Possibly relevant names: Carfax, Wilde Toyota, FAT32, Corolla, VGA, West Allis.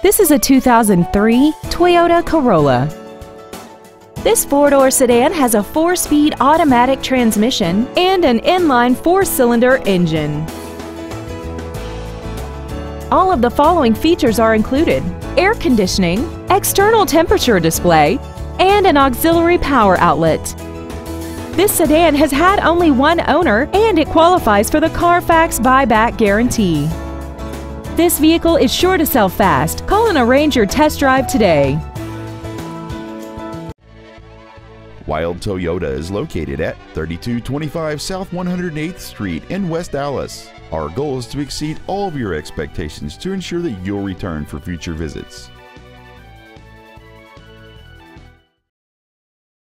This is a 2003 Toyota Corolla. This four-door sedan has a 4-speed automatic transmission and an inline 4-cylinder engine. All of the following features are included: air conditioning, external temperature display, and an auxiliary power outlet. This sedan has had only one owner and it qualifies for the Carfax buyback guarantee. This vehicle is sure to sell fast. Call and arrange your test drive today. Wilde Toyota is located at 3225 South 108th Street in West Allis. Our goal is to exceed all of your expectations to ensure that you'll return for future visits.